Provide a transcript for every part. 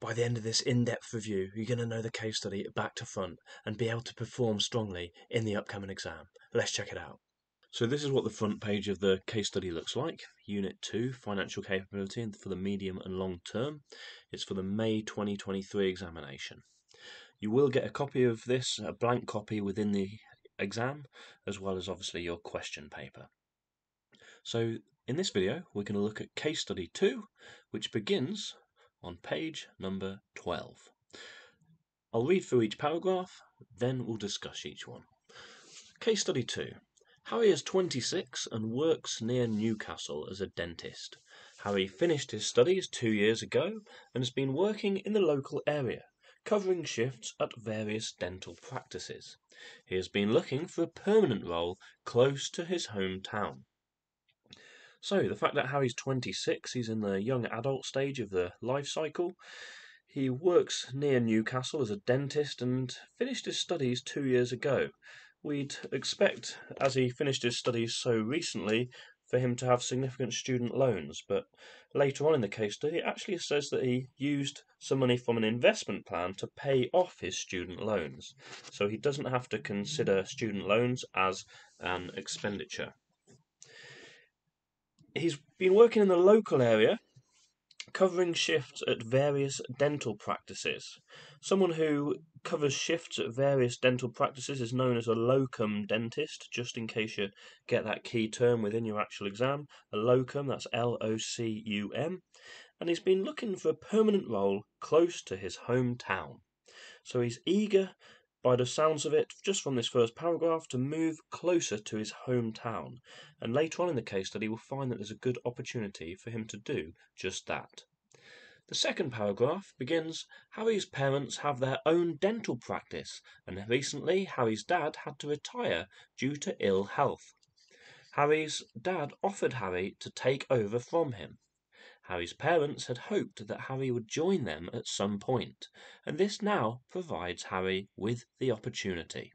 By the end of this in-depth review, you're going to know the case study back to front and be able to perform strongly in the upcoming exam. Let's check it out. So this is what the front page of the case study looks like. Unit 2, Financial Capability for the Medium and Long Term. It's for the May 2023 examination. You will get a copy of this, a blank copy within the exam, as well as obviously your question paper. So in this video, we're going to look at Case Study 2, which begins on page number 12. I'll read through each paragraph, then we'll discuss each one. Case Study 2. Harry is 26 and works near Newcastle as a dentist. Harry finished his studies 2 years ago and has been working in the local area, covering shifts at various dental practices. He has been looking for a permanent role close to his hometown. So the fact that Harry's 26, he's in the young adult stage of the life cycle. He works near Newcastle as a dentist and finished his studies 2 years ago. We'd expect, as he finished his studies so recently, for him to have significant student loans, but later on in the case study it actually says that he used some money from an investment plan to pay off his student loans, so he doesn't have to consider student loans as an expenditure. He's been working in the local area, covering shifts at various dental practices. Someone who covers shifts at various dental practices is known as a locum dentist, just in case you get that key term within your actual exam. A locum, that's L-O-C-U-M. And he's been looking for a permanent role close to his hometown. So he's eager, by the sounds of it, just from this first paragraph, to move closer to his hometown. And later on in the case study, we'll find that there's a good opportunity for him to do just that. The second paragraph begins, Harry's parents have their own dental practice, and recently Harry's dad had to retire due to ill health. Harry's dad offered Harry to take over from him. Harry's parents had hoped that Harry would join them at some point, and this now provides Harry with the opportunity.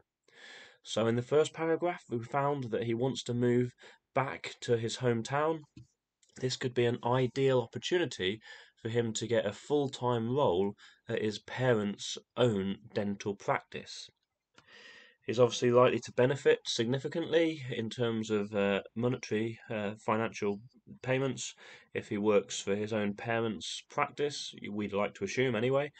So in the first paragraph, we found that he wants to move back to his hometown. This could be an ideal opportunity for him to get a full-time role at his parents' own dental practice. He's obviously likely to benefit significantly in terms of monetary financial payments if he works for his own parents' practice, we'd like to assume anyway,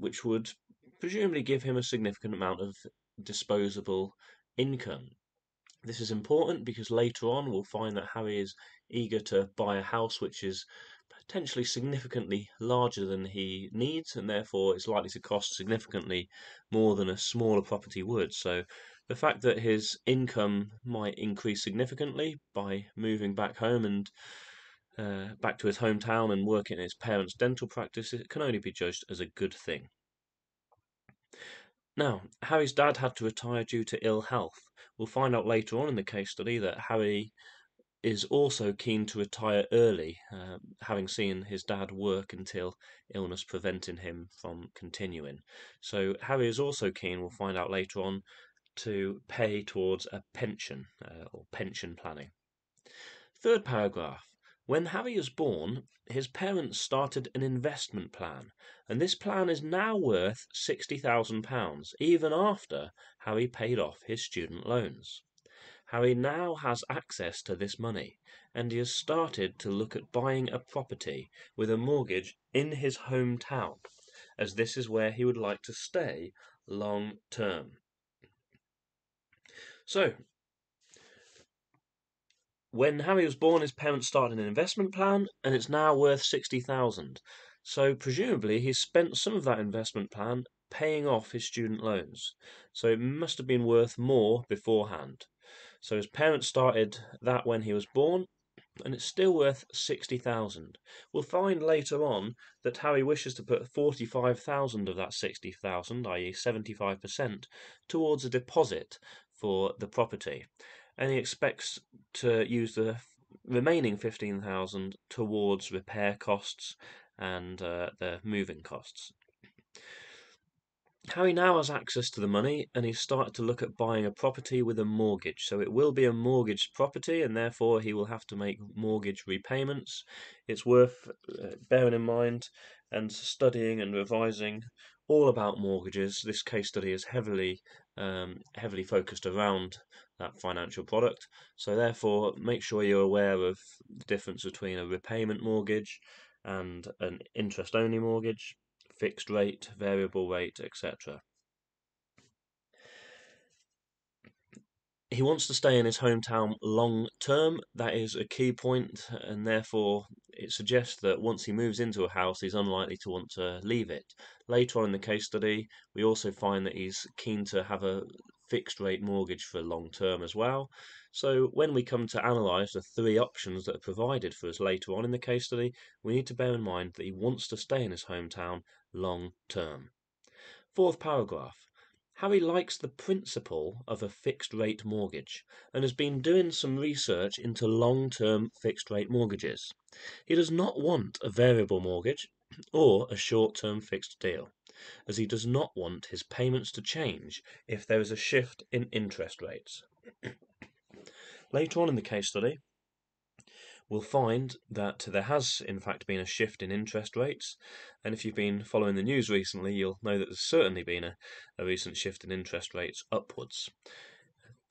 which would presumably give him a significant amount of disposable income. This is important because later on we'll find that Harry is eager to buy a house which is potentially significantly larger than he needs, and therefore it's likely to cost significantly more than a smaller property would. So the fact that his income might increase significantly by moving back home and back to his hometown and working in his parents' dental practice, it can only be judged as a good thing. Now, Harry's dad had to retire due to ill health. We'll find out later on in the case study that Harry is also keen to retire early, having seen his dad work until illness preventing him from continuing. So Harry is also keen, we'll find out later on, to pay towards a pension or pension planning. Third paragraph. When Harry was born, his parents started an investment plan, and this plan is now worth £60,000, even after Harry paid off his student loans. Harry now has access to this money, and he has started to look at buying a property with a mortgage in his hometown, as this is where he would like to stay long term. So, when Harry was born, his parents started an investment plan, and it's now worth £60,000. So, presumably, he spent some of that investment plan paying off his student loans. So, it must have been worth more beforehand. So his parents started that when he was born, and it's still worth £60,000. We'll find later on that Harry wishes to put £45,000 of that £60,000, i.e. 75%, towards a deposit for the property, and he expects to use the remaining £15,000 towards repair costs and the moving costs. Harry now has access to the money, and he's started to look at buying a property with a mortgage. So it will be a mortgaged property, and therefore he will have to make mortgage repayments. It's worth bearing in mind and studying and revising all about mortgages. This case study is heavily focused around that financial product, so therefore make sure you're aware of the difference between a repayment mortgage and an interest-only mortgage, fixed rate, variable rate, etc. He wants to stay in his hometown long term. That is a key point, and therefore it suggests that once he moves into a house, he's unlikely to want to leave it. Later on in the case study, we also find that he's keen to have a fixed rate mortgage for long term as well. So when we come to analyse the three options that are provided for us later on in the case study, we need to bear in mind that he wants to stay in his hometown long term. Fourth paragraph. Harry likes the principle of a fixed-rate mortgage and has been doing some research into long-term fixed-rate mortgages. He does not want a variable mortgage or a short-term fixed deal, as he does not want his payments to change if there is a shift in interest rates. Later on in the case study, we'll find that there has in fact been a shift in interest rates, and if you've been following the news recently, you'll know that there's certainly been a recent shift in interest rates upwards.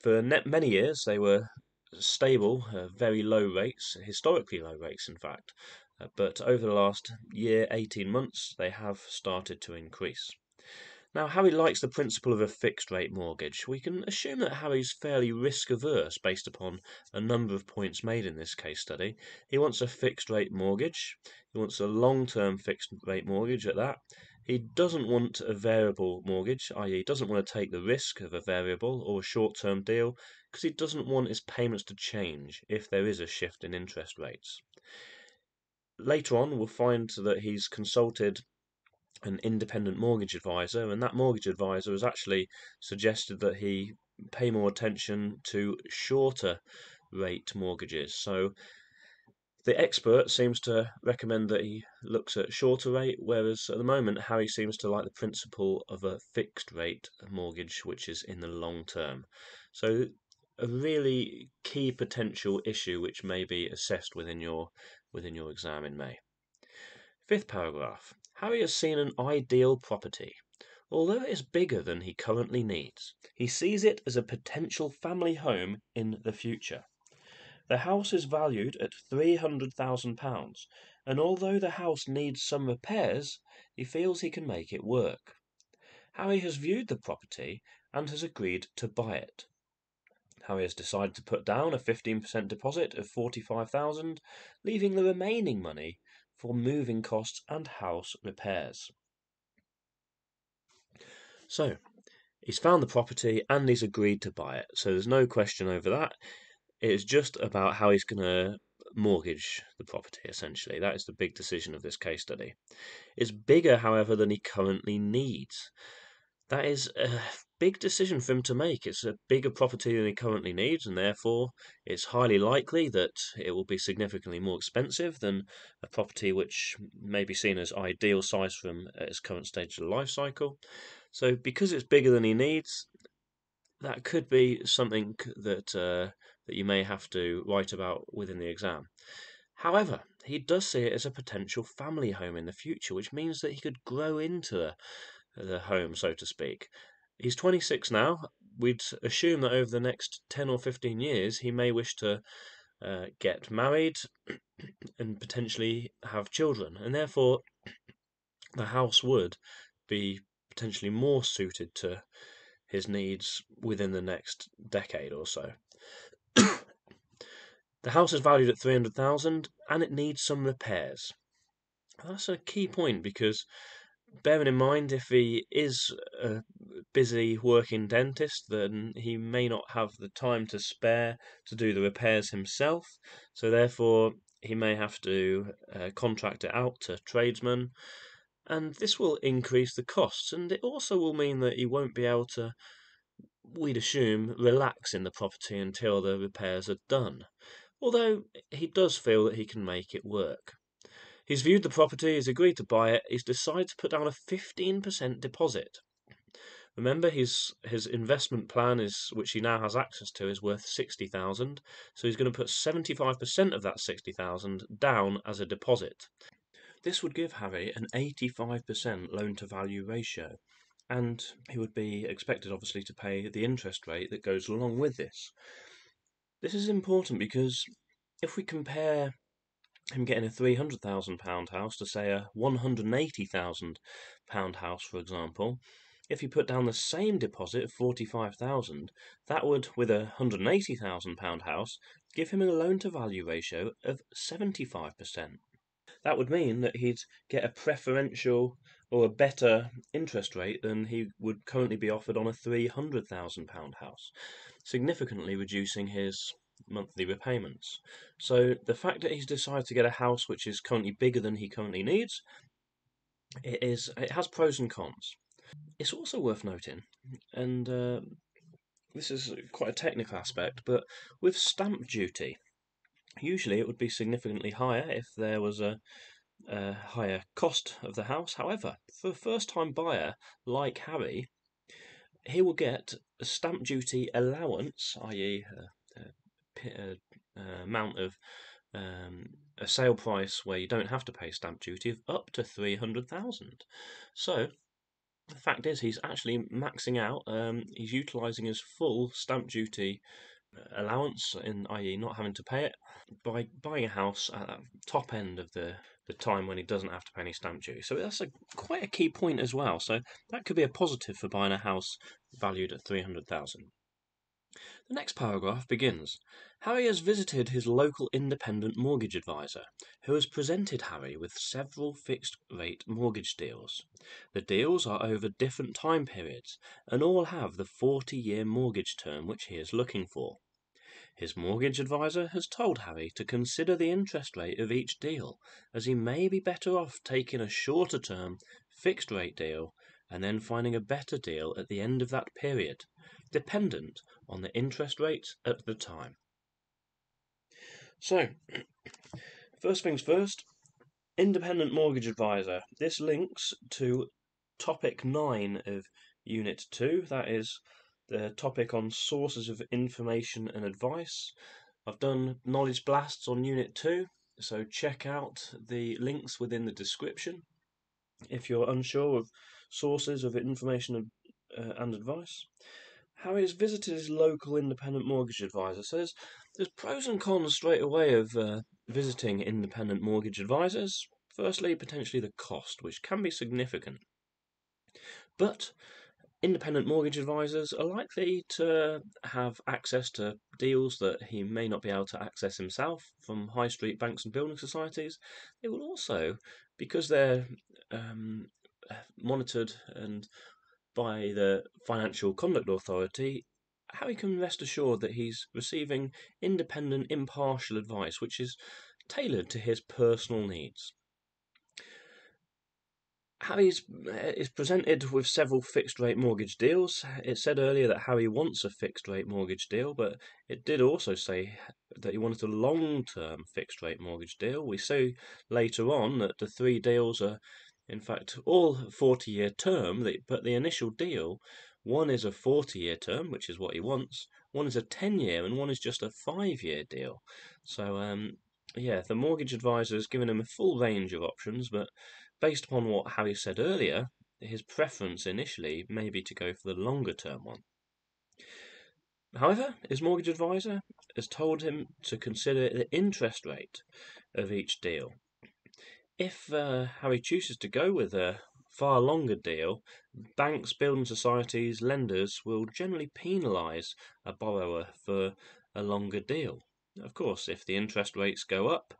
For many years they were stable, very low rates, historically low rates in fact, but over the last year, 18 months, they have started to increase. Now, Harry likes the principle of a fixed-rate mortgage. We can assume that Harry's fairly risk-averse based upon a number of points made in this case study. He wants a fixed-rate mortgage. He wants a long-term fixed-rate mortgage at that. He doesn't want a variable mortgage, i.e. doesn't want to take the risk of a variable or a short-term deal because he doesn't want his payments to change if there is a shift in interest rates. Later on, we'll find that he's consulted an independent mortgage advisor, and that mortgage advisor has actually suggested that he pay more attention to shorter rate mortgages. So the expert seems to recommend that he looks at shorter rate, whereas at the moment Harry seems to like the principle of a fixed rate mortgage which is in the long term. So a really key potential issue which may be assessed within your exam in May. Fifth paragraph. Harry has seen an ideal property. Although it is bigger than he currently needs, he sees it as a potential family home in the future. The house is valued at £300,000, and although the house needs some repairs, he feels he can make it work. Harry has viewed the property and has agreed to buy it. Harry has decided to put down a 15% deposit of £45,000, leaving the remaining money for moving costs and house repairs. So, he's found the property and he's agreed to buy it, so there's no question over that. It's just about how he's going to mortgage the property, essentially. That is the big decision of this case study. It's bigger, however, than he currently needs. That is a big decision for him to make. It's a bigger property than he currently needs, and therefore it's highly likely that it will be significantly more expensive than a property which may be seen as ideal size for him at his current stage of the life cycle. So because it's bigger than he needs, that could be something that you may have to write about within the exam. However, he does see it as a potential family home in the future, which means that he could grow into the home, so to speak. He's 26 now. We'd assume that over the next 10 or 15 years he may wish to get married and potentially have children, and therefore the house would be potentially more suited to his needs within the next decade or so. The house is valued at £300,000 and it needs some repairs. That's a key point, because bearing in mind if he is a busy working dentist, then he may not have the time to spare to do the repairs himself, so therefore he may have to contract it out to tradesmen, and this will increase the costs, and it also will mean that he won't be able to, we'd assume, relax in the property until the repairs are done, although he does feel that he can make it work. He's viewed the property, he's agreed to buy it, he's decided to put down a 15% deposit. Remember, his investment plan, which he now has access to, is worth £60,000, so he's going to put 75% of that £60,000 down as a deposit. This would give Harry an 85% loan-to-value ratio, and he would be expected, obviously, to pay the interest rate that goes along with this. This is important because if we compare him getting a £300,000 house to, say, a £180,000 house, for example, if you put down the same deposit of £45,000, that would, with a £180,000 house, give him a loan-to-value ratio of 75%. That would mean that he'd get a preferential or a better interest rate than he would currently be offered on a £300,000 house, significantly reducing his monthly repayments. So the fact that he's decided to get a house which is currently bigger than he currently needs, it has pros and cons. It's also worth noting, and this is quite a technical aspect, but with stamp duty, usually it would be significantly higher if there was a higher cost of the house. However, for a first-time buyer like Harry, he will get a stamp duty allowance, i.e. amount of a sale price where you don't have to pay stamp duty, of up to $300,000. So the fact is, he's actually maxing out. He's utilising his full stamp duty allowance, in i.e. not having to pay it, by buying a house at that top end of the time when he doesn't have to pay any stamp duty. So that's quite a key point as well. So that could be a positive for buying a house valued at $300,000. The next paragraph begins, Harry has visited his local independent mortgage advisor, who has presented Harry with several fixed-rate mortgage deals. The deals are over different time periods, and all have the 40-year mortgage term which he is looking for. His mortgage advisor has told Harry to consider the interest rate of each deal, as he may be better off taking a shorter-term, fixed-rate deal and then finding a better deal at the end of that period, dependent on the interest rates at the time. So, first things first, independent mortgage advisor. This links to topic 9 of Unit 2, that is the topic on sources of information and advice. I've done knowledge blasts on Unit 2, so check out the links within the description if you're unsure of sources of information and advice. Harry has visited his local independent mortgage advisor. So there's pros and cons straight away of visiting independent mortgage advisors. Firstly, potentially the cost, which can be significant. But independent mortgage advisors are likely to have access to deals that he may not be able to access himself from high street banks and building societies. They will also, because they're monitored and by the Financial Conduct Authority, Harry can rest assured that he's receiving independent, impartial advice which is tailored to his personal needs. Harry is presented with several fixed-rate mortgage deals. It said earlier that Harry wants a fixed-rate mortgage deal, but it did also say that he wanted a long-term fixed-rate mortgage deal. We see later on that the three deals are, in fact, all 40-year term, but the initial deal, one is a 40-year term, which is what he wants, one is a 10-year, and one is just a 5-year deal. So, yeah, the mortgage advisor has given him a full range of options, but based upon what Harry said earlier, his preference initially may be to go for the longer-term one. However, his mortgage advisor has told him to consider the interest rate of each deal. If Harry chooses to go with a far longer deal, banks, building societies, lenders will generally penalise a borrower for a longer deal. Of course, if the interest rates go up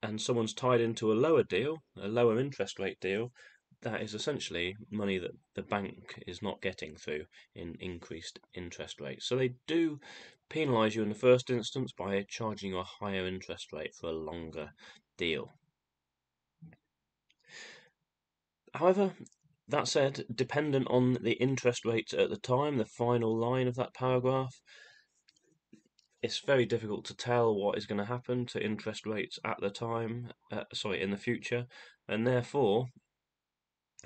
and someone's tied into a lower deal, a lower interest rate deal, that is essentially money that the bank is not getting through in increased interest rates. So they do penalise you in the first instance by charging you a higher interest rate for a longer deal. However, that said, dependent on the interest rates at the time, the final line of that paragraph, it's very difficult to tell what is going to happen to interest rates at the time, in the future, and therefore,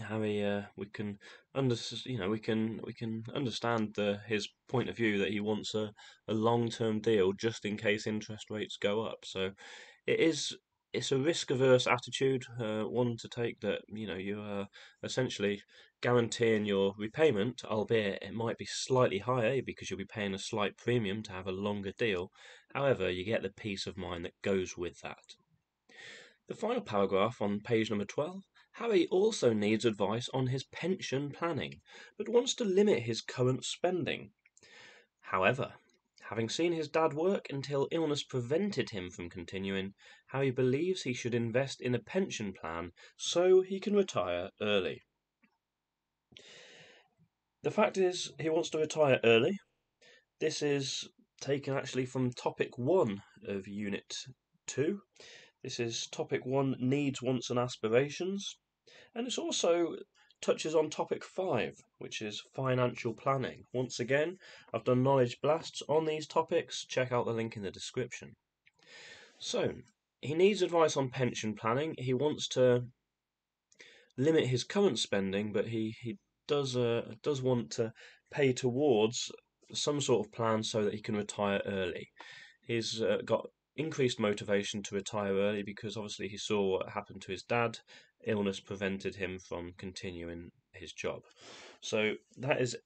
Harry, we can understand his point of view that he wants a long-term deal just in case interest rates go up. So it is it's a risk-averse attitude, one to take that, you know, you are essentially guaranteeing your repayment, albeit it might be slightly higher because you'll be paying a slight premium to have a longer deal. However, you get the peace of mind that goes with that. The final paragraph on page number 12, Harry also needs advice on his pension planning, but wants to limit his current spending. However, having seen his dad work until illness prevented him from continuing, Harry believes he should invest in a pension plan so he can retire early. The fact is, he wants to retire early. This is taken actually from topic 1 of Unit 2. This is topic 1, needs, wants and aspirations. And it also touches on topic 5, which is financial planning. Once again, I've done knowledge blasts on these topics. Check out the link in the description. So, he needs advice on pension planning. He wants to limit his current spending, but he does want to pay towards some sort of plan so that he can retire early. He's got increased motivation to retire early because obviously he saw what happened to his dad. Illness prevented him from continuing his job. So that is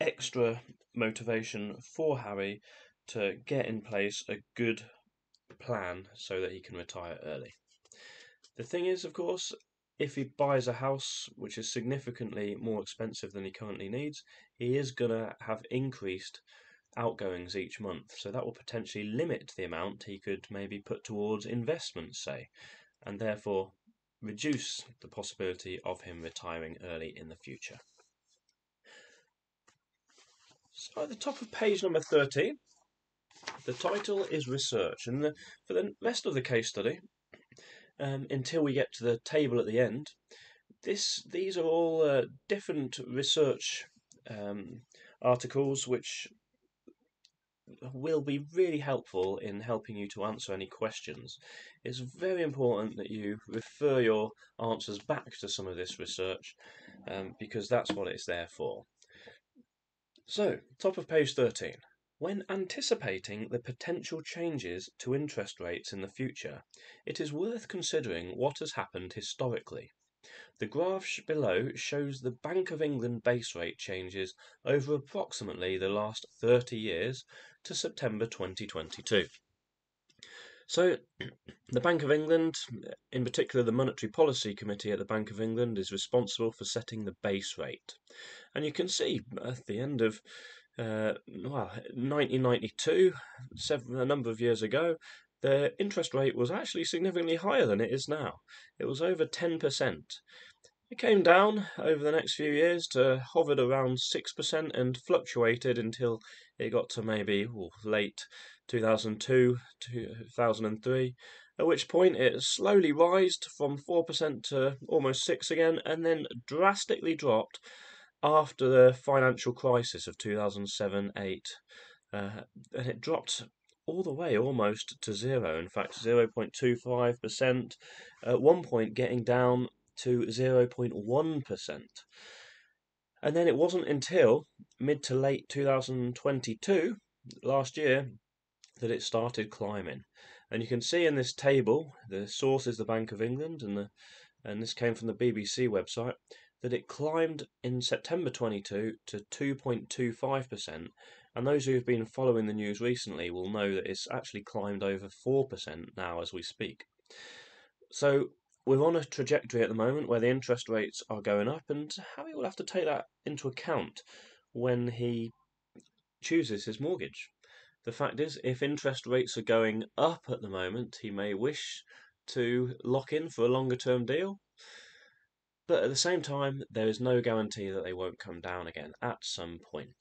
extra motivation for Harry to get in place a good plan so that he can retire early. The thing is, of course, if he buys a house which is significantly more expensive than he currently needs, he is going to have increased outgoings each month, so that will potentially limit the amount he could maybe put towards investments, say, and therefore reduce the possibility of him retiring early in the future. So at the top of page number 13, the title is research, and for the rest of the case study, until we get to the table at the end, these are all different research articles which will be really helpful in helping you to answer any questions. It's very important that you refer your answers back to some of this research because that's what it's there for. So, top of page 13. When anticipating the potential changes to interest rates in the future, it is worth considering what has happened historically. The graph below shows the Bank of England base rate changes over approximately the last 30 years to September 2022. So, the Bank of England, in particular the Monetary Policy Committee at the Bank of England, is responsible for setting the base rate. And you can see at the end of 1992, a number of years ago, the interest rate was actually significantly higher than it is now. It was over 10%. It came down over the next few years to hovered around 6% and fluctuated until it got to maybe late 2002, 2003, at which point it slowly rised from 4% to almost 6% again, and then drastically dropped after the financial crisis of 2007-8. And it dropped all the way almost to zero, in fact 0.25%, at one point getting down to 0.1%. And then it wasn't until mid to late 2022, last year, that it started climbing. And you can see in this table, the source is the Bank of England, and this came from the BBC website, that it climbed in September 22 to 2.25%, and those who have been following the news recently will know that it's actually climbed over 4% now as we speak. So we're on a trajectory at the moment where the interest rates are going up, and Harry will have to take that into account when he chooses his mortgage. The fact is, if interest rates are going up at the moment, he may wish to lock in for a longer term deal. But at the same time, there is no guarantee that they won't come down again at some point.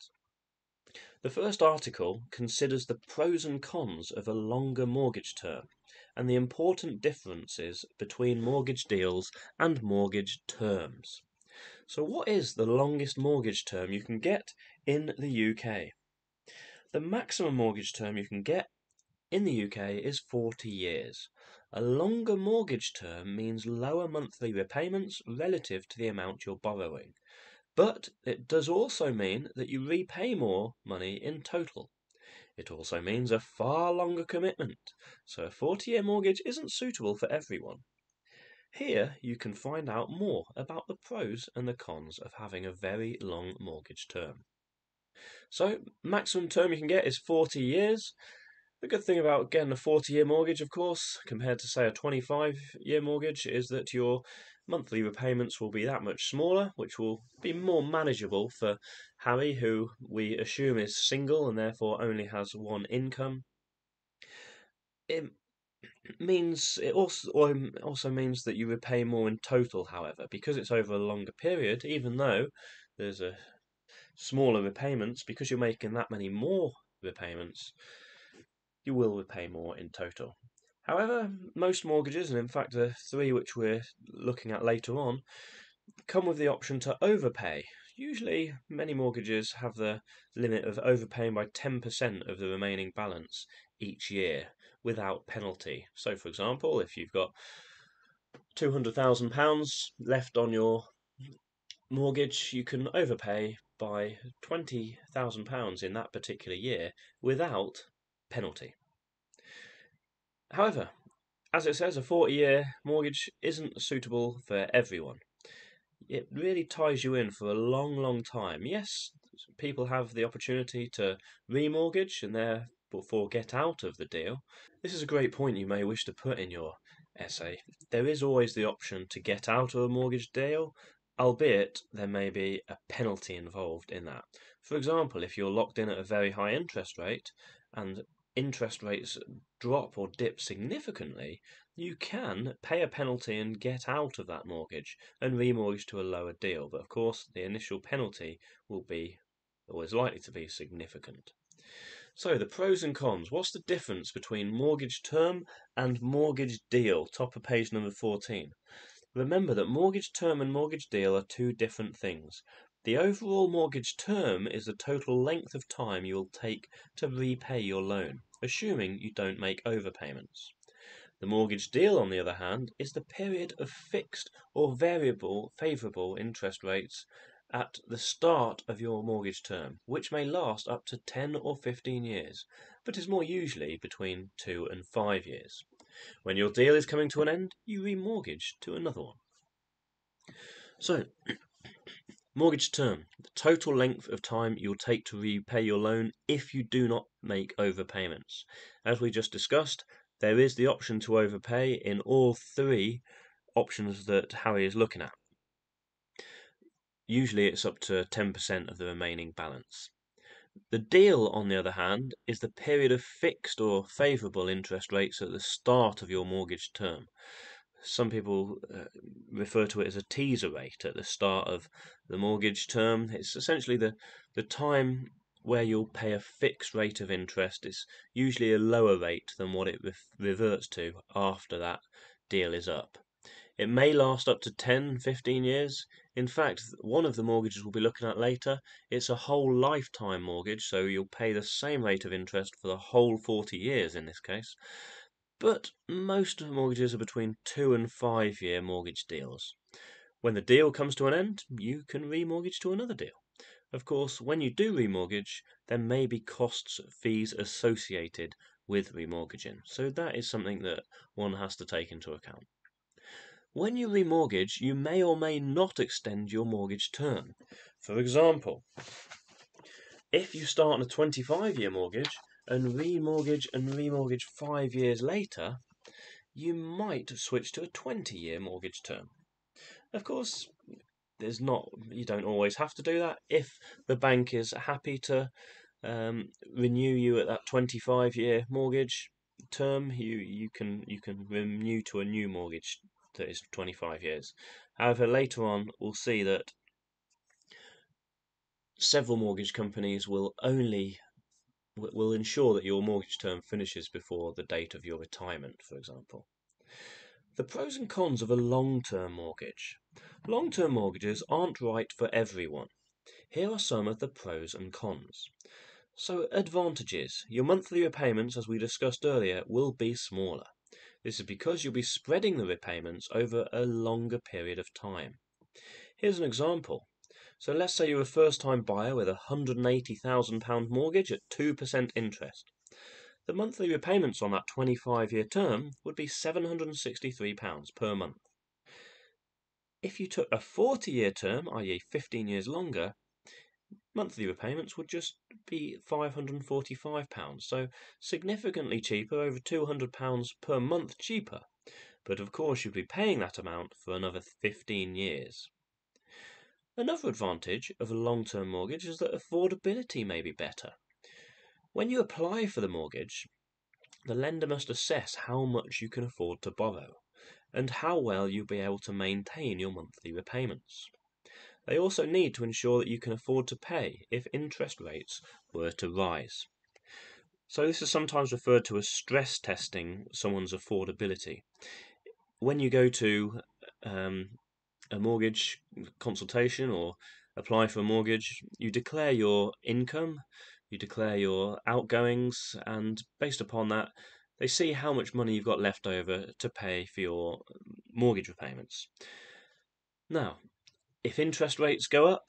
The first article considers the pros and cons of a longer mortgage term and the important differences between mortgage deals and mortgage terms. So what is the longest mortgage term you can get in the UK? The maximum mortgage term you can get in the UK is 40 years. A longer mortgage term means lower monthly repayments relative to the amount you're borrowing, but it does also mean that you repay more money in total. It also means a far longer commitment, so a 40-year mortgage isn't suitable for everyone. Here you can find out more about the pros and the cons of having a very long mortgage term. So, maximum term you can get is 40 years. The good thing about getting a 40-year mortgage, of course, compared to, say, a 25-year mortgage, is that your monthly repayments will be that much smaller, which will be more manageable for Harry, who we assume is single and therefore only has one income. It also means that you repay more in total, however, because it's over a longer period. Even though there's a smaller repayments, because you're making that many more repayments, you will repay more in total. However, most mortgages, and in fact the three which we're looking at later on, come with the option to overpay. Usually, many mortgages have the limit of overpaying by 10% of the remaining balance each year without penalty. So, for example, if you've got £200,000 left on your mortgage, you can overpay by £20,000 in that particular year without penalty. However, as it says, a 40-year mortgage isn't suitable for everyone. It really ties you in for a long, long time. Yes, people have the opportunity to remortgage and therefore get out of the deal. This is a great point you may wish to put in your essay. There is always the option to get out of a mortgage deal, albeit there may be a penalty involved in that. For example, if you're locked in at a very high interest rate, and interest rates drop or dip significantly, you can pay a penalty and get out of that mortgage and remortgage to a lower deal. But of course, the initial penalty will be, or is likely to be, significant. So the pros and cons. What's the difference between mortgage term and mortgage deal? Top of page number 14. Remember that mortgage term and mortgage deal are two different things. The overall mortgage term is the total length of time you'll take to repay your loan, assuming you don't make overpayments. The mortgage deal, on the other hand, is the period of fixed or variable favourable interest rates at the start of your mortgage term, which may last up to 10 or 15 years, but is more usually between 2 and 5 years. When your deal is coming to an end, you remortgage to another one. So, mortgage term, the total length of time you'll take to repay your loan if you do not make overpayments. As we just discussed, there is the option to overpay in all three options that Harry is looking at. Usually it's up to 10% of the remaining balance. The deal, on the other hand, is the period of fixed or favourable interest rates at the start of your mortgage term. Some people refer to it as a teaser rate at the start of the mortgage term. It's essentially the time where you'll pay a fixed rate of interest. It's usually a lower rate than what it reverts to after that deal is up. It may last up to 10, 15 years. In fact, one of the mortgages we'll be looking at later, it's a whole lifetime mortgage, so you'll pay the same rate of interest for the whole 40 years in this case. But most mortgages are between 2 and 5 year mortgage deals. When the deal comes to an end, you can remortgage to another deal. Of course, when you do remortgage, there may be costs, fees associated with remortgaging. So that is something that one has to take into account. When you remortgage, you may or may not extend your mortgage term. For example, if you start on a 25-year mortgage, and remortgage 5 years later, you might switch to a 20-year mortgage term. Of course, you don't always have to do that. If the bank is happy to renew you at that 25-year mortgage term, you can renew to a new mortgage that is 25 years. However, later on we'll see that several mortgage companies will ensure that your mortgage term finishes before the date of your retirement, for example. The pros and cons of a long-term mortgage. Long-term mortgages aren't right for everyone. Here are some of the pros and cons. So, advantages. Your monthly repayments, as we discussed earlier, will be smaller. This is because you'll be spreading the repayments over a longer period of time. Here's an example. So let's say you're a first-time buyer with a £180,000 mortgage at 2% interest. The monthly repayments on that 25-year term would be £763 per month. If you took a 40-year term, i.e. 15 years longer, monthly repayments would just be £545, so significantly cheaper, over £200 per month cheaper. But of course you'd be paying that amount for another 15 years. Another advantage of a long-term mortgage is that affordability may be better. When you apply for the mortgage, the lender must assess how much you can afford to borrow and how well you'll be able to maintain your monthly repayments. They also need to ensure that you can afford to pay if interest rates were to rise. So this is sometimes referred to as stress testing someone's affordability. When you go to a mortgage consultation or apply for a mortgage, you declare your income, you declare your outgoings, and based upon that, they see how much money you've got left over to pay for your mortgage repayments. Now, if interest rates go up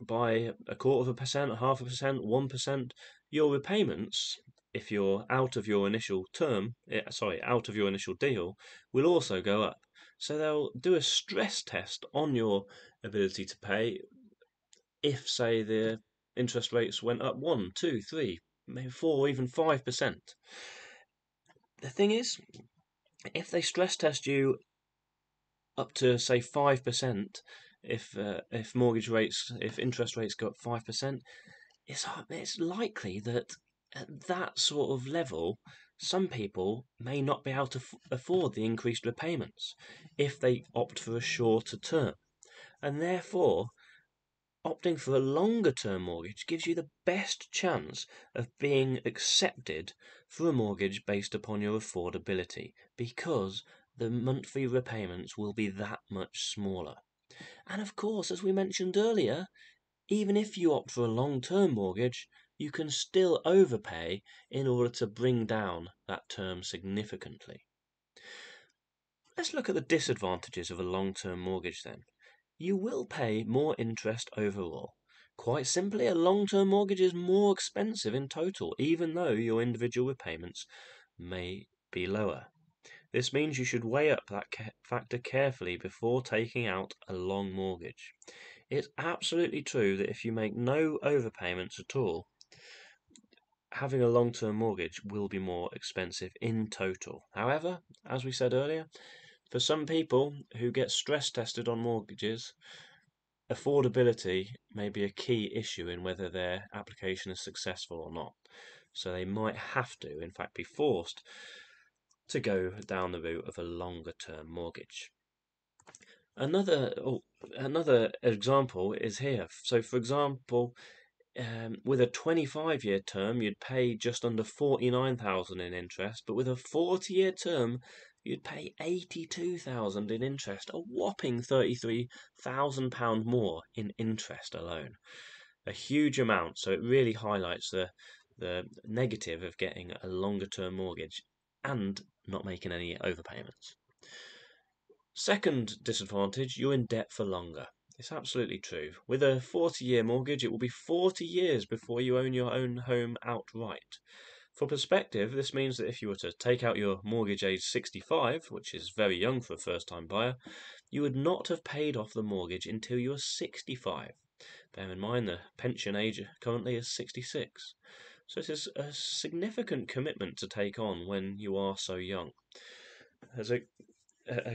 by 0.25%, 0.5%, 1%, your repayments, if you're out of your initial deal, will also go up. So they'll do a stress test on your ability to pay if, say, the interest rates went up 1, 2, 3, maybe 4, even 5%. The thing is, if they stress test you up to, say, 5%, if interest rates go up 5%, it's likely that at that sort of level, some people may not be able to afford the increased repayments if they opt for a shorter term. And therefore, opting for a longer term mortgage gives you the best chance of being accepted for a mortgage based upon your affordability, because the monthly repayments will be that much smaller. And of course, as we mentioned earlier, even if you opt for a long-term mortgage, you can still overpay in order to bring down that term significantly. Let's look at the disadvantages of a long-term mortgage then. You will pay more interest overall. Quite simply, a long-term mortgage is more expensive in total, even though your individual repayments may be lower. This means you should weigh up that factor carefully before taking out a long mortgage. It's absolutely true that if you make no overpayments at all, having a long-term mortgage will be more expensive in total. However, as we said earlier, for some people who get stress tested on mortgages, affordability may be a key issue in whether their application is successful or not. So they might have to, in fact, be forced to go down the route of a longer-term mortgage. Another example is here. So, for example, with a 25-year term, you'd pay just under £49,000 in interest, but with a 40-year term, you'd pay £82,000 in interest, a whopping £33,000 more in interest alone. A huge amount, so it really highlights the negative of getting a longer-term mortgage and not making any overpayments. Second disadvantage, you're in debt for longer. It's absolutely true. With a 40-year mortgage, it will be 40 years before you own your own home outright. For perspective, this means that if you were to take out your mortgage age 65, which is very young for a first-time buyer, you would not have paid off the mortgage until you were 65. Bear in mind the pension age currently is 66. So it is a significant commitment to take on when you are so young. As a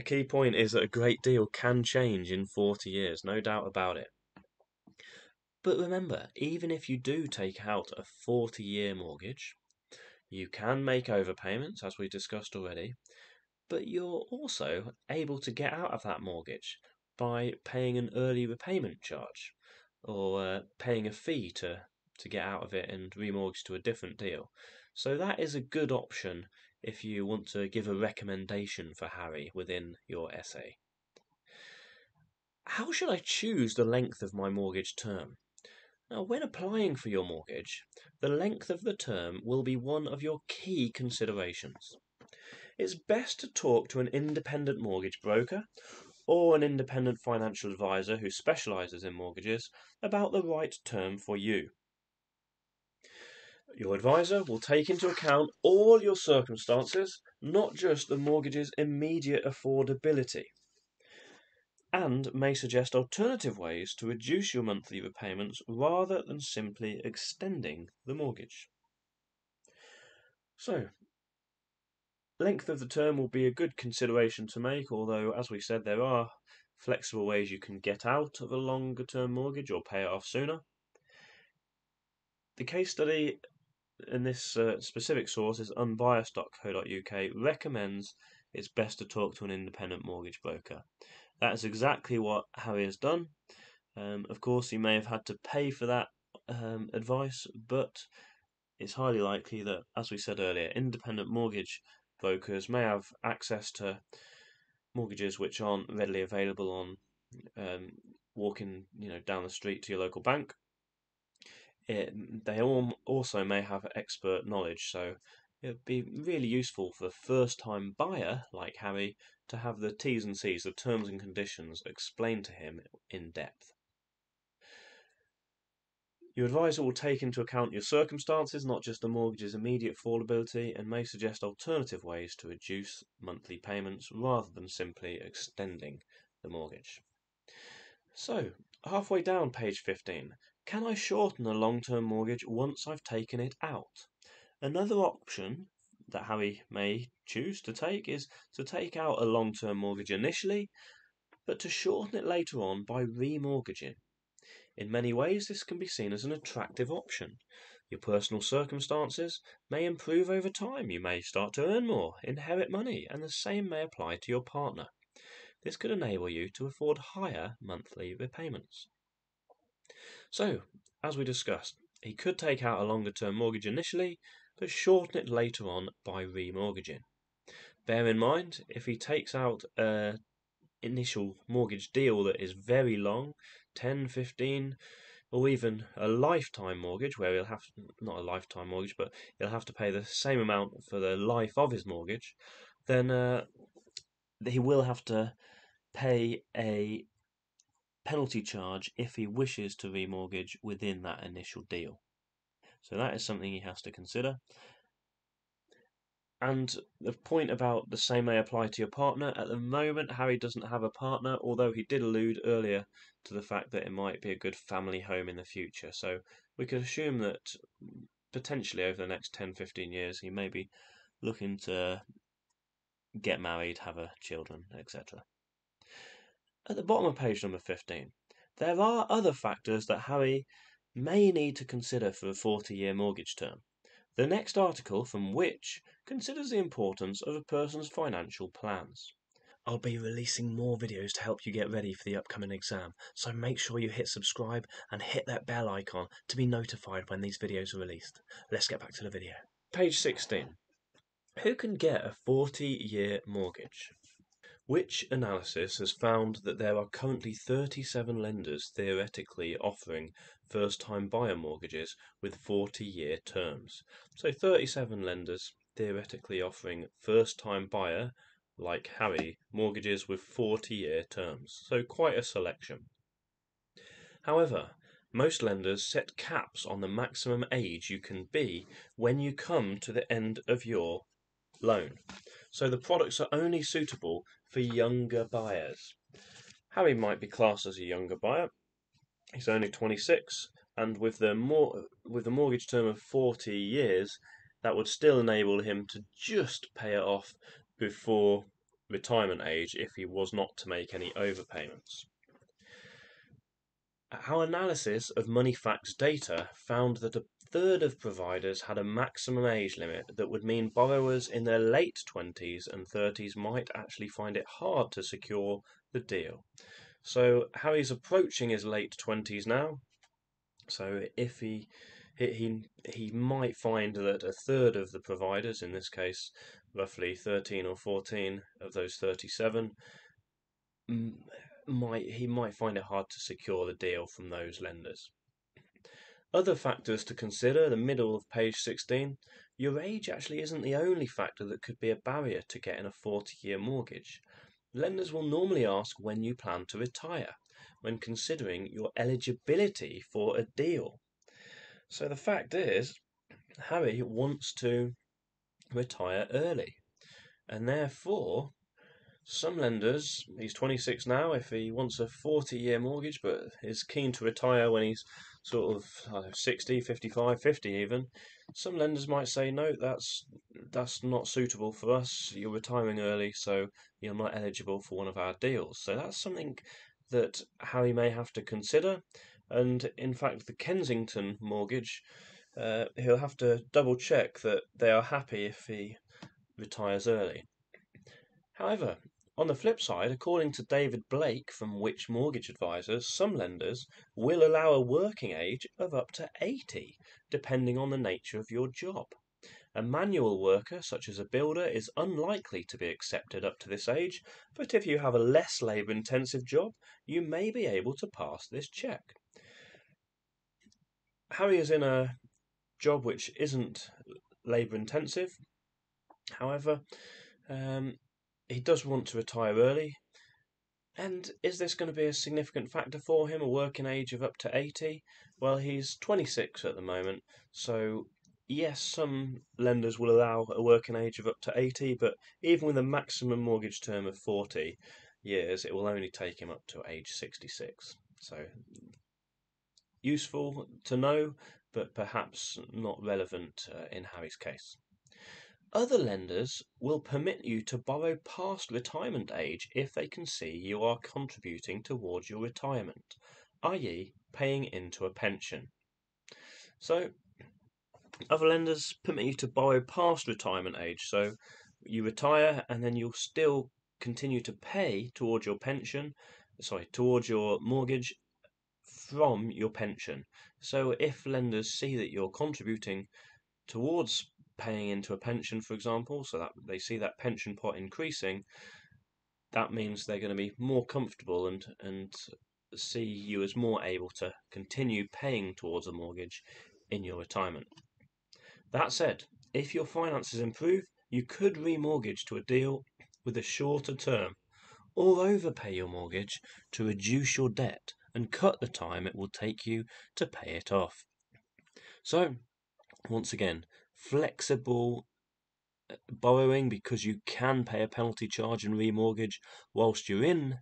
key point is that a great deal can change in 40 years, no doubt about it. But remember, even if you do take out a 40-year mortgage, you can make overpayments, as we discussed already, but you're also able to get out of that mortgage by paying an early repayment charge or paying a fee to get out of it and remortgage to a different deal. So that is a good option if you want to give a recommendation for Harry within your essay. How should I choose the length of my mortgage term? Now, when applying for your mortgage, the length of the term will be one of your key considerations. It's best to talk to an independent mortgage broker or an independent financial advisor who specialises in mortgages about the right term for you. Your advisor will take into account all your circumstances, not just the mortgage's immediate affordability, and may suggest alternative ways to reduce your monthly repayments rather than simply extending the mortgage. So, length of the term will be a good consideration to make, although, as we said, there are flexible ways you can get out of a longer term mortgage or pay it off sooner. The case study in this specific source is unbiased.co.uk recommends it's best to talk to an independent mortgage broker. That is exactly what Harry has done. Of course, he may have had to pay for that advice, but it's highly likely that, as we said earlier, independent mortgage brokers may have access to mortgages which aren't readily available on walking, down the street to your local bank. They also may have expert knowledge, so it'd be really useful for a first-time buyer like Harry to have the T's and C's, the terms and conditions, explained to him in depth. Your advisor will take into account your circumstances, not just the mortgage's immediate affordability, and may suggest alternative ways to reduce monthly payments rather than simply extending the mortgage. So, halfway down page 15, can I shorten a long-term mortgage once I've taken it out? Another option that Harry may choose to take is to take out a long-term mortgage initially, but to shorten it later on by remortgaging. In many ways, this can be seen as an attractive option. Your personal circumstances may improve over time. You may start to earn more, inherit money, and the same may apply to your partner. This could enable you to afford higher monthly repayments. So, as we discussed, he could take out a longer-term mortgage initially, but shorten it later on by remortgaging. Bear in mind, if he takes out an initial mortgage deal that is very long, 10, 15, or even a lifetime mortgage, where he'll have, not a lifetime mortgage, but he'll have to pay the same amount for the life of his mortgage, then he will have to pay a penalty charge if he wishes to remortgage within that initial deal. So that is something he has to consider. And the point about the same may apply to your partner, at the moment Harry doesn't have a partner, although he did allude earlier to the fact that it might be a good family home in the future. So we could assume that potentially over the next 10-15 years he may be looking to get married, have children, etc. At the bottom of page number 15, there are other factors that Harry may need to consider for a 40-year mortgage term. The next article from Which considers the importance of a person's financial plans. I'll be releasing more videos to help you get ready for the upcoming exam, so make sure you hit subscribe and hit that bell icon to be notified when these videos are released. Let's get back to the video. Page 16. Who can get a 40-year mortgage? Which analysis has found that there are currently 37 lenders theoretically offering first-time buyer mortgages with 40-year terms. So 37 lenders theoretically offering first-time buyer, like Harry, mortgages with 40-year terms. So quite a selection. However, most lenders set caps on the maximum age you can be when you come to the end of your loan. So the products are only suitable for younger buyers. Harry might be classed as a younger buyer. He's only 26, and with the mortgage term of 40 years, that would still enable him to just pay it off before retirement age if he was not to make any overpayments. Our analysis of MoneyFacts data found that a third of providers had a maximum age limit that would mean borrowers in their late 20s and 30s might actually find it hard to secure the deal. So Harry's approaching his late 20s now, so if he might find that a third of the providers, in this case roughly 13 or 14 of those 37, he might find it hard to secure the deal from those lenders. Other factors to consider, the middle of page 16, your age actually isn't the only factor that could be a barrier to getting a 40-year mortgage. lenders will normally ask when you plan to retire when considering your eligibility for a deal. So the fact is, Harry wants to retire early, and therefore some lenders, he's 26 now, if he wants a 40-year mortgage but is keen to retire when he's sort of 60, 55, 50 even, some lenders might say, no, that's not suitable for us, you're retiring early, so you're not eligible for one of our deals. So that's something that Harry may have to consider, and in fact the Kensington mortgage, he'll have to double check that they are happy if he retires early. However, on the flip side, according to David Blake from Which Mortgage Advisors, some lenders will allow a working age of up to 80, depending on the nature of your job. A manual worker, such as a builder, is unlikely to be accepted up to this age, but if you have a less labour-intensive job, you may be able to pass this check. Harry is in a job which isn't labour-intensive, however, he does want to retire early. And is this going to be a significant factor for him, a working age of up to 80? Well, he's 26 at the moment, so yes, some lenders will allow a working age of up to 80, but even with a maximum mortgage term of 40 years, it will only take him up to age 66. So useful to know, but perhaps not relevant in Harry's case. Other lenders will permit you to borrow past retirement age if they can see you are contributing towards your retirement, i.e. paying into a pension. So, other lenders permit you to borrow past retirement age, so you retire and then you'll still continue to pay towards your pension, towards your mortgage from your pension. So if lenders see that you're contributing towards paying into a pension, for example, so that they see that pension pot increasing, that means they're going to be more comfortable and see you as more able to continue paying towards a mortgage in your retirement. That said, if your finances improve, you could remortgage to a deal with a shorter term, or overpay your mortgage to reduce your debt and cut the time it will take you to pay it off. So, once again, flexible borrowing, because you can pay a penalty charge and remortgage whilst you're in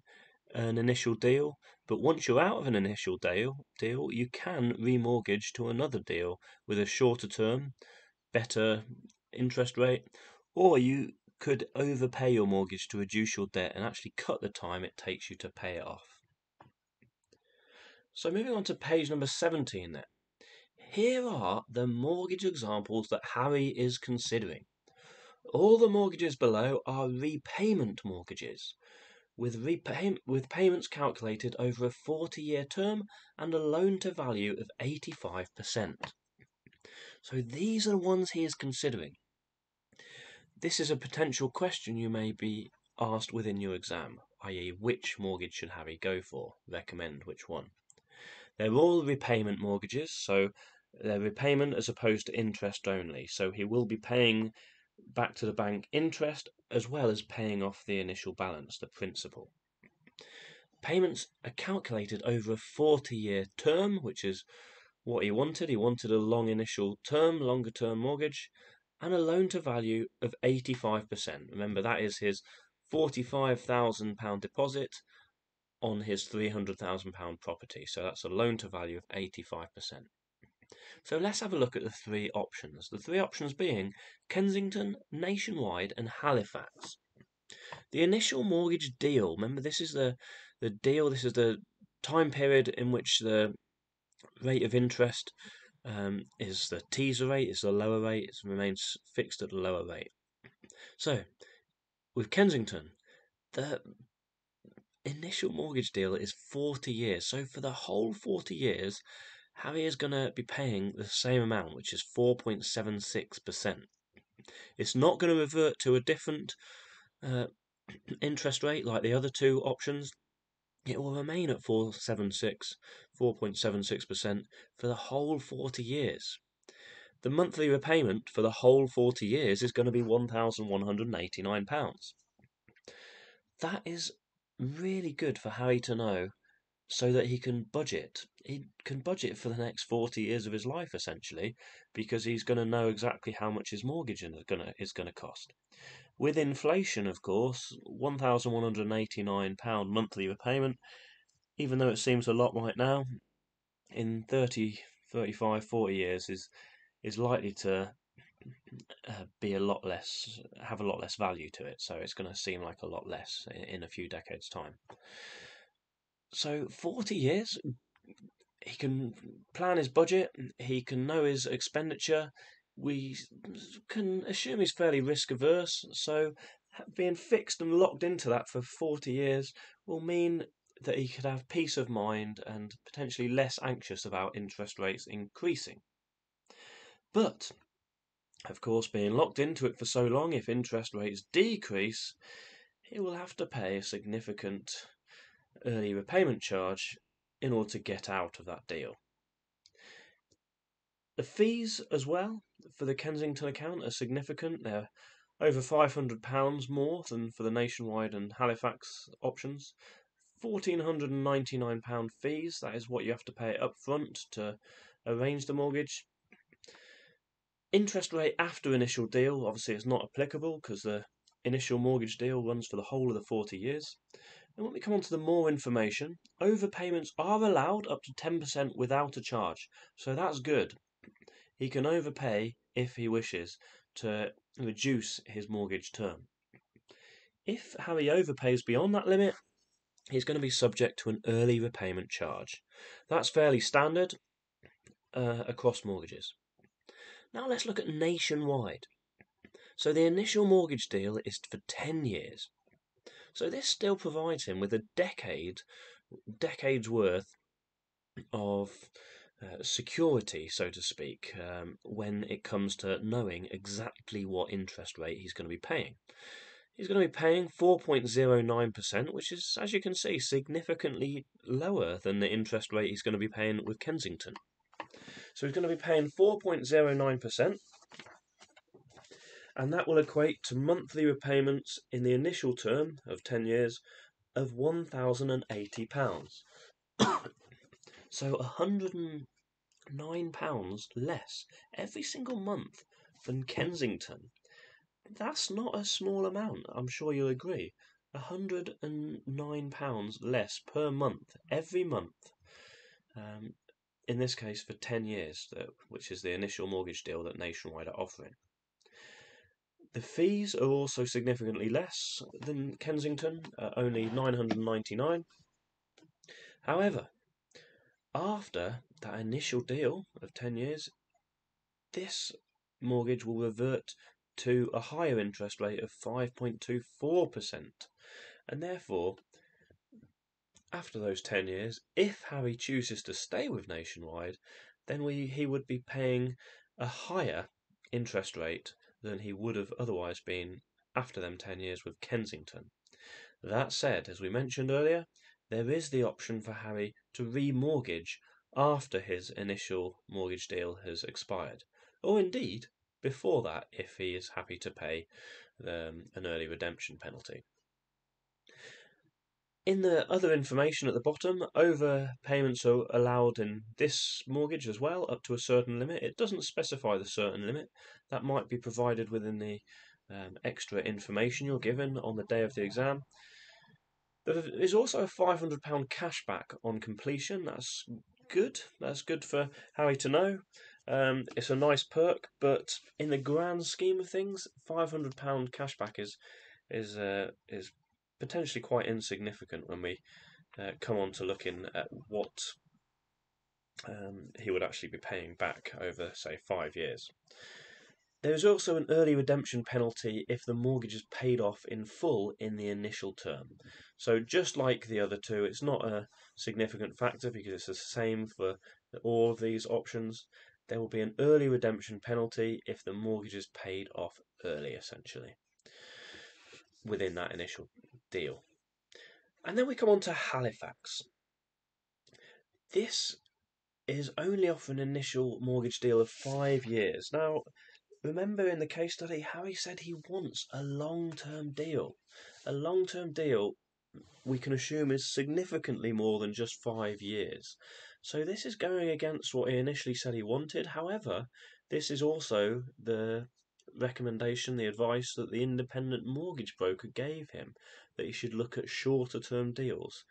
an initial deal, but once you're out of an initial deal you can remortgage to another deal with a shorter term, better interest rate, or you could overpay your mortgage to reduce your debt and actually cut the time it takes you to pay it off. So moving on to page number 17 then. Here are the mortgage examples that Harry is considering. All the mortgages below are repayment mortgages, with payments calculated over a 40-year term and a loan-to-value of 85%. So these are the ones he is considering. This is a potential question you may be asked within your exam, i.e. which mortgage should Harry go for, recommend which one. They're all repayment mortgages, so they're repayment as opposed to interest only. So he will be paying back to the bank interest as well as paying off the initial balance, the principal. Payments are calculated over a 40-year term, which is what he wanted. He wanted a long initial term, longer term mortgage, and a loan to value of 85%. Remember, that is his £45,000 deposit on his £300,000 property, so that's a loan to value of 85%. So let's have a look at the three options, being Kensington, Nationwide and Halifax. The initial mortgage deal, remember this is the deal, this is the time period in which the rate of interest is the teaser rate, it's the lower rate, it remains fixed at the lower rate. So with Kensington, the initial mortgage deal is 40 years, so for the whole 40 years Harry is going to be paying the same amount, which is 4.76%. It's not going to revert to a different interest rate like the other two options. It will remain at 4.76% for the whole 40 years. The monthly repayment for the whole 40 years is going to be £1,189. That is really good for Harry to know so that he can budget. He can budget for the next 40 years of his life, essentially, because he's going to know exactly how much his mortgage is going to cost. With inflation, of course, £1,189 monthly repayment, even though it seems a lot right now, in 30, 35, 40 years is likely to be a lot less, have a lot less value to it, so it's going to seem like a lot less in a few decades' time. So 40 years, he can plan his budget, he can know his expenditure, we can assume he's fairly risk averse, so being fixed and locked into that for 40 years will mean that he could have peace of mind and potentially less anxious about interest rates increasing. But, of course, being locked into it for so long, if interest rates decrease, he will have to pay a significant early repayment charge in order to get out of that deal. The fees as well for the Kensington account are significant. They're over £500 more than for the Nationwide and Halifax options. £1,499 fees, that is what you have to pay up front to arrange the mortgage. Interest rate after initial deal, obviously it's not applicable because the initial mortgage deal runs for the whole of the 40 years. And when we come on to the more information, overpayments are allowed up to 10% without a charge, so that's good. He can overpay if he wishes to reduce his mortgage term. If Harry overpays beyond that limit, he's going to be subject to an early repayment charge. That's fairly standard across mortgages. Now let's look at Nationwide. So the initial mortgage deal is for 10 years. So this still provides him with a decade's worth of security, so to speak, when it comes to knowing exactly what interest rate he's going to be paying. He's going to be paying 4.09%, which is, as you can see, significantly lower than the interest rate he's going to be paying with Kensington. So he's going to be paying 4.09%, and that will equate to monthly repayments in the initial term of 10 years of £1,080. So £109 less every single month than Kensington. That's not a small amount, I'm sure you'll agree. £109 less per month, every month. In this case for 10 years, which is the initial mortgage deal that Nationwide are offering. The fees are also significantly less than Kensington, only £999. However, after that initial deal of 10 years, this mortgage will revert to a higher interest rate of 5.24%, and therefore after those 10 years, if Harry chooses to stay with Nationwide, then he would be paying a higher interest rate than he would have otherwise been after them 10 years with Kensington. That said, as we mentioned earlier, there is the option for Harry to remortgage after his initial mortgage deal has expired, or indeed before that, if he is happy to pay an early redemption penalty. In the other information at the bottom, overpayments are allowed in this mortgage as well, up to a certain limit. It doesn't specify the certain limit. That might be provided within the extra information you're given on the day of the exam. There is also a £500 cashback on completion. That's good for Harry to know. It's a nice perk, but in the grand scheme of things, £500 cashback is potentially quite insignificant when we come on to looking at what he would actually be paying back over, say, 5 years. There is also an early redemption penalty if the mortgage is paid off in full in the initial term. So just like the other two, it's not a significant factor because it's the same for all of these options. There will be an early redemption penalty if the mortgage is paid off early, essentially, within that initial deal. And then we come on to Halifax. This is only off an initial mortgage deal of 5 years. Now, Remember in the case study, Harry said he wants a long-term deal. A long-term deal we can assume is significantly more than just 5 years. So this is going against what he initially said he wanted. However, this is also the recommendation, the advice that the independent mortgage broker gave him, that he should look at shorter term deals.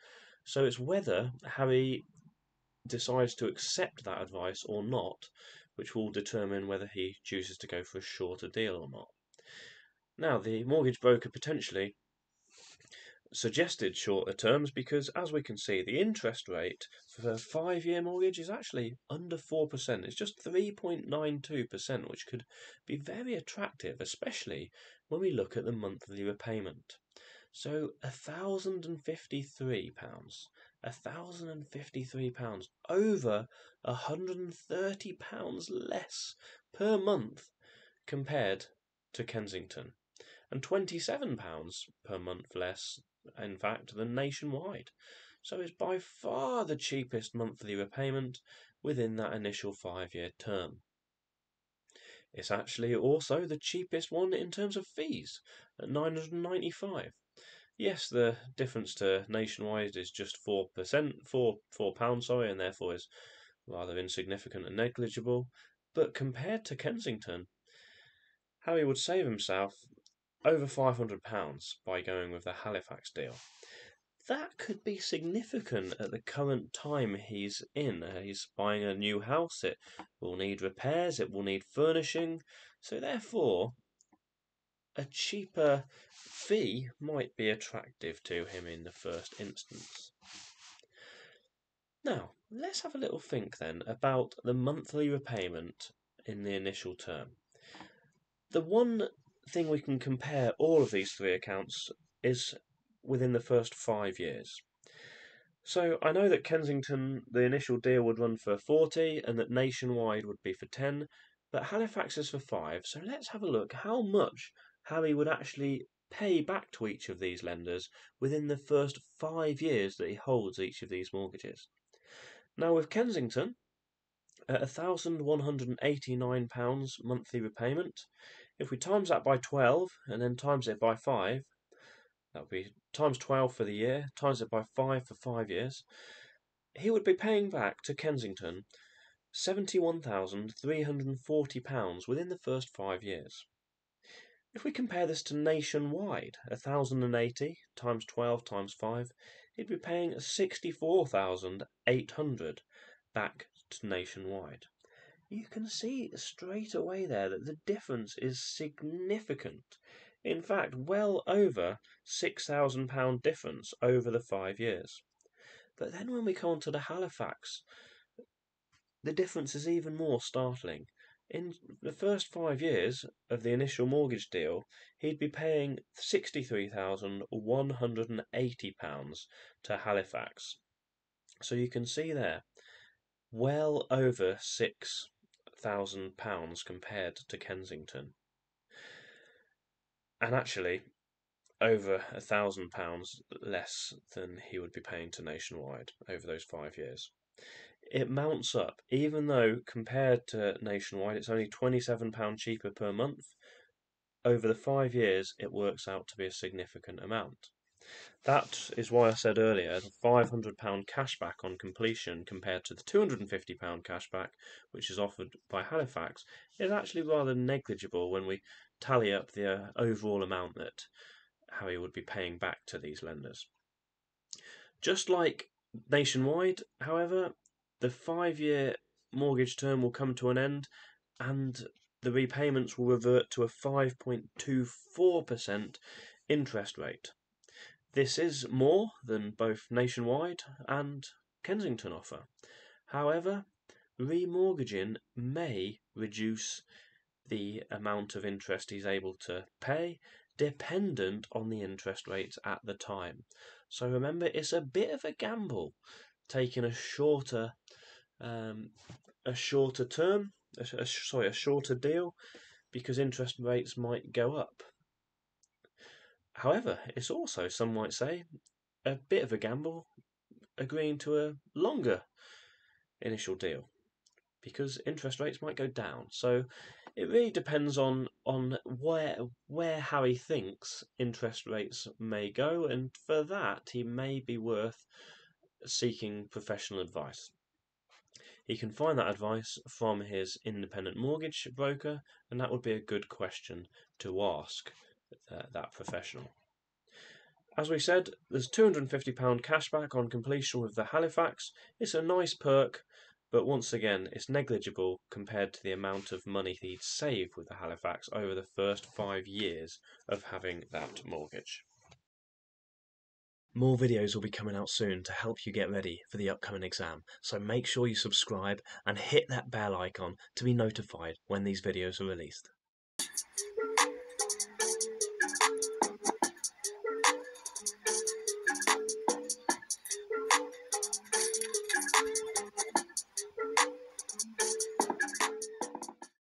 So it's whether Harry decides to accept that advice or not, which will determine whether he chooses to go for a shorter deal or not. Now, the mortgage broker potentially suggested shorter terms because, as we can see, the interest rate for a 5-year mortgage is actually under 4%. It's just 3.92%, which could be very attractive, especially when we look at the monthly repayment. So £1,053, £1,053, over £130 less per month compared to Kensington, and £27 per month less, in fact, than Nationwide. So it's by far the cheapest monthly repayment within that initial 5-year term. It's actually also the cheapest one in terms of fees, at £995. Yes, the difference to Nationwide is just 4 pounds, sorry, and therefore is rather insignificant and negligible. But compared to Kensington, Harry would save himself over £500 by going with the Halifax deal. That could be significant at the current time he's in. He's buying a new house, it will need repairs, it will need furnishing, so therefore a cheaper fee might be attractive to him in the first instance. Now, let's have a little think then about the monthly repayment in the initial term. The one thing we can compare all of these three accounts is within the first 5 years. So I know that Kensington, the initial deal would run for 40 and that Nationwide would be for 10, but Halifax is for 5, so let's have a look how much Harry would actually pay back to each of these lenders within the first 5 years that he holds each of these mortgages. Now with Kensington, at £1,189 monthly repayment, if we times that by 12 and then times it by 5, that would be times 12 for the year, times it by 5 for 5 years, he would be paying back to Kensington £71,340 within the first 5 years. If we compare this to Nationwide, 1,080 times 12 times 5, he'd be paying £64,800 back to Nationwide. You can see straight away there that the difference is significant. In fact, well over £6,000 difference over the 5 years. But then when we come on to the Halifax, the difference is even more startling. In the first 5 years of the initial mortgage deal, he'd be paying £63,180 to Halifax. So you can see there, well over £6,000 compared to Kensington. And actually, over £1,000 less than he would be paying to Nationwide over those 5 years. It mounts up, even though compared to Nationwide, it's only £27 cheaper per month. Over the 5 years, it works out to be a significant amount. That is why I said earlier, the £500 cashback on completion compared to the £250 cashback, which is offered by Halifax, is actually rather negligible when we tally up the overall amount that Harry would be paying back to these lenders. Just like Nationwide, however, the 5-year mortgage term will come to an end and the repayments will revert to a 5.24% interest rate. This is more than both Nationwide and Kensington offer. However, remortgaging may reduce the amount of interest he's able to pay, dependent on the interest rates at the time. So remember, it's a bit of a gamble taking a shorter deal, because interest rates might go up. However, it's also, some might say, a bit of a gamble agreeing to a longer initial deal, because interest rates might go down. So It really depends on where Harry thinks interest rates may go, and for that he may be worth seeking professional advice. He can find that advice from his independent mortgage broker, and that would be a good question to ask that professional. As we said, there's £250 cashback on completion with the Halifax. It's a nice perk, but once again, it's negligible compared to the amount of money he'd save with the Halifax over the first 5 years of having that mortgage. More videos will be coming out soon to help you get ready for the upcoming exam, so make sure you subscribe and hit that bell icon to be notified when these videos are released.